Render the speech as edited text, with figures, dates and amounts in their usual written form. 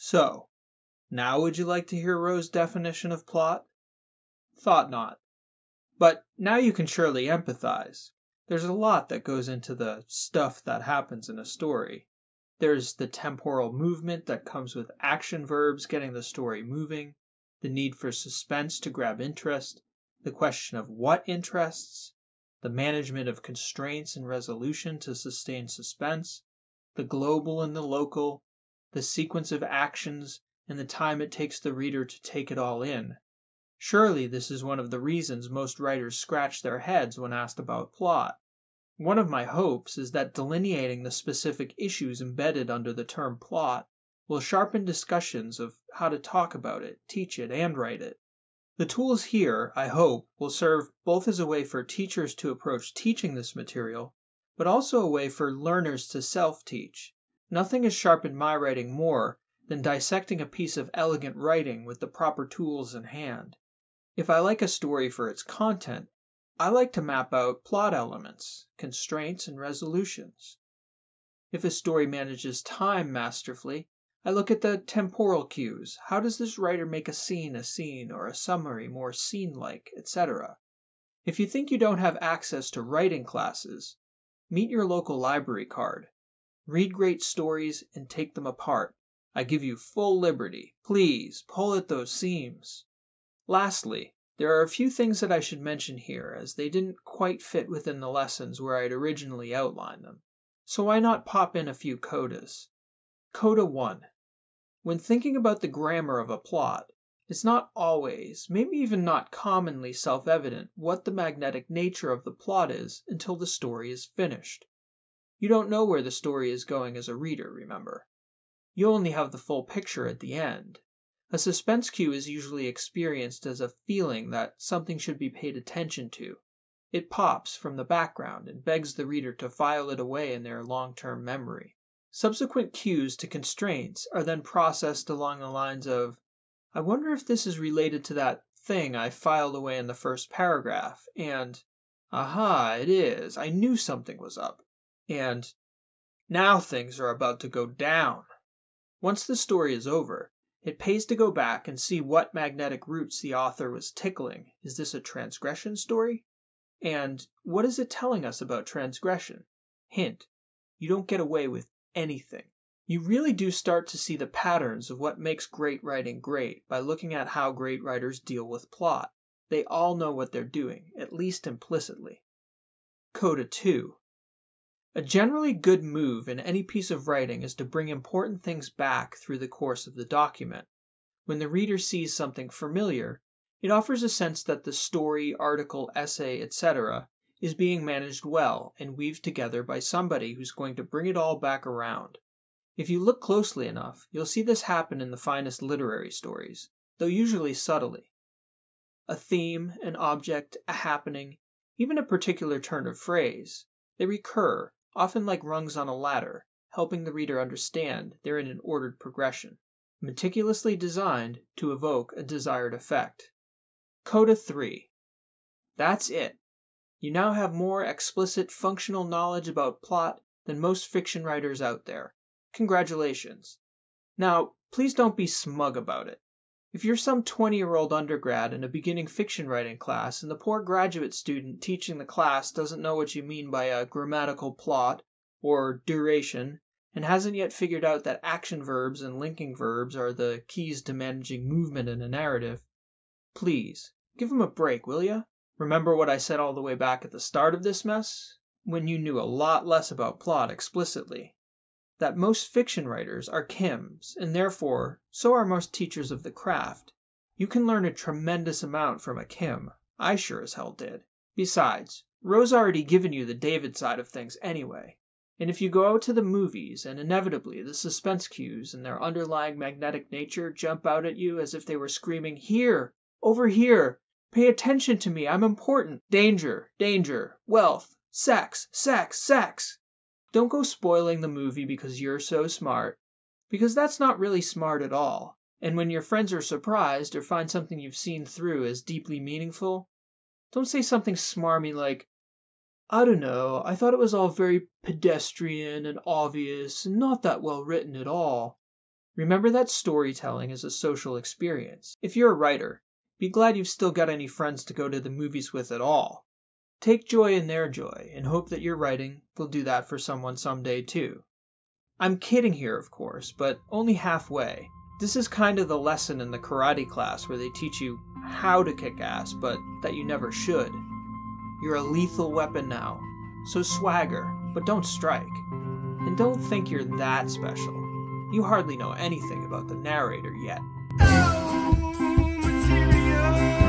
So, now would you like to hear Roe's definition of plot? Thought not. But now you can surely empathize. There's a lot that goes into the stuff that happens in a story. There's the temporal movement that comes with action verbs getting the story moving, the need for suspense to grab interest, the question of what interests, the management of constraints and resolution to sustain suspense, the global and the local, the sequence of actions, and the time it takes the reader to take it all in. Surely this is one of the reasons most writers scratch their heads when asked about plot. One of my hopes is that delineating the specific issues embedded under the term plot will sharpen discussions of how to talk about it, teach it, and write it. The tools here, I hope, will serve both as a way for teachers to approach teaching this material, but also a way for learners to self-teach. Nothing has sharpened my writing more than dissecting a piece of elegant writing with the proper tools in hand. If I like a story for its content, I like to map out plot elements, constraints, and resolutions. If a story manages time masterfully, I look at the temporal cues. How does this writer make a scene, or a summary more scene-like, etc.? If you think you don't have access to writing classes, meet your local library card. Read great stories and take them apart. I give you full liberty. Please, pull at those seams. Lastly, there are a few things that I should mention here, as they didn't quite fit within the lessons where I had originally outlined them. So why not pop in a few codas? Coda 1. When thinking about the grammar of a plot, it's not always, maybe even not commonly self-evident, what the magnetic nature of the plot is until the story is finished. You don't know where the story is going as a reader, remember. You only have the full picture at the end. A suspense cue is usually experienced as a feeling that something should be paid attention to. It pops from the background and begs the reader to file it away in their long-term memory. Subsequent cues to constraints are then processed along the lines of, I wonder if this is related to that thing I filed away in the first paragraph, and, aha, it is, I knew something was up, and, now things are about to go down. Once the story is over, it pays to go back and see what magnetic roots the author was tickling. Is this a transgression story? And what is it telling us about transgression? Hint, you don't get away with anything. You really do start to see the patterns of what makes great writing great by looking at how great writers deal with plot. They all know what they're doing, at least implicitly. Coda 2. A generally good move in any piece of writing is to bring important things back through the course of the document. When the reader sees something familiar, it offers a sense that the story, article, essay, etc. is being managed well and weaved together by somebody who's going to bring it all back around. If you look closely enough, you'll see this happen in the finest literary stories, though usually subtly. A theme, an object, a happening, even a particular turn of phrase, they recur, often like rungs on a ladder, helping the reader understand they're in an ordered progression, meticulously designed to evoke a desired effect. Coda 3. That's it. You now have more explicit functional knowledge about plot than most fiction writers out there. Congratulations. Now, please don't be smug about it. If you're some 20-year-old undergrad in a beginning fiction writing class and the poor graduate student teaching the class doesn't know what you mean by a grammatical plot or duration and hasn't yet figured out that action verbs and linking verbs are the keys to managing movement in a narrative, please, give him a break, will ya? Remember what I said all the way back at the start of this mess? When you knew a lot less about plot explicitly. That most fiction writers are Kims, and therefore, so are most teachers of the craft. You can learn a tremendous amount from a Kim. I sure as hell did. Besides, Roe's already given you the David side of things anyway. And if you go out to the movies, and inevitably the suspense cues and their underlying magnetic nature jump out at you as if they were screaming, "Here! Over here! Pay attention to me! I'm important! Danger! Danger! Wealth! Sex! Sex! Sex!" Don't go spoiling the movie because you're so smart, because that's not really smart at all. And when your friends are surprised or find something you've seen through as deeply meaningful, don't say something smarmy like, "I don't know, I thought it was all very pedestrian and obvious and not that well written at all." Remember that storytelling is a social experience. If you're a writer, be glad you've still got any friends to go to the movies with at all. Take joy in their joy and hope that your writing will do that for someone someday too. I'm kidding here, of course, but only halfway. This is kind of the lesson in the karate class where they teach you how to kick ass, but that you never should. You're a lethal weapon now, so swagger, but don't strike. And don't think you're that special. You hardly know anything about the narrator yet. Oh, material.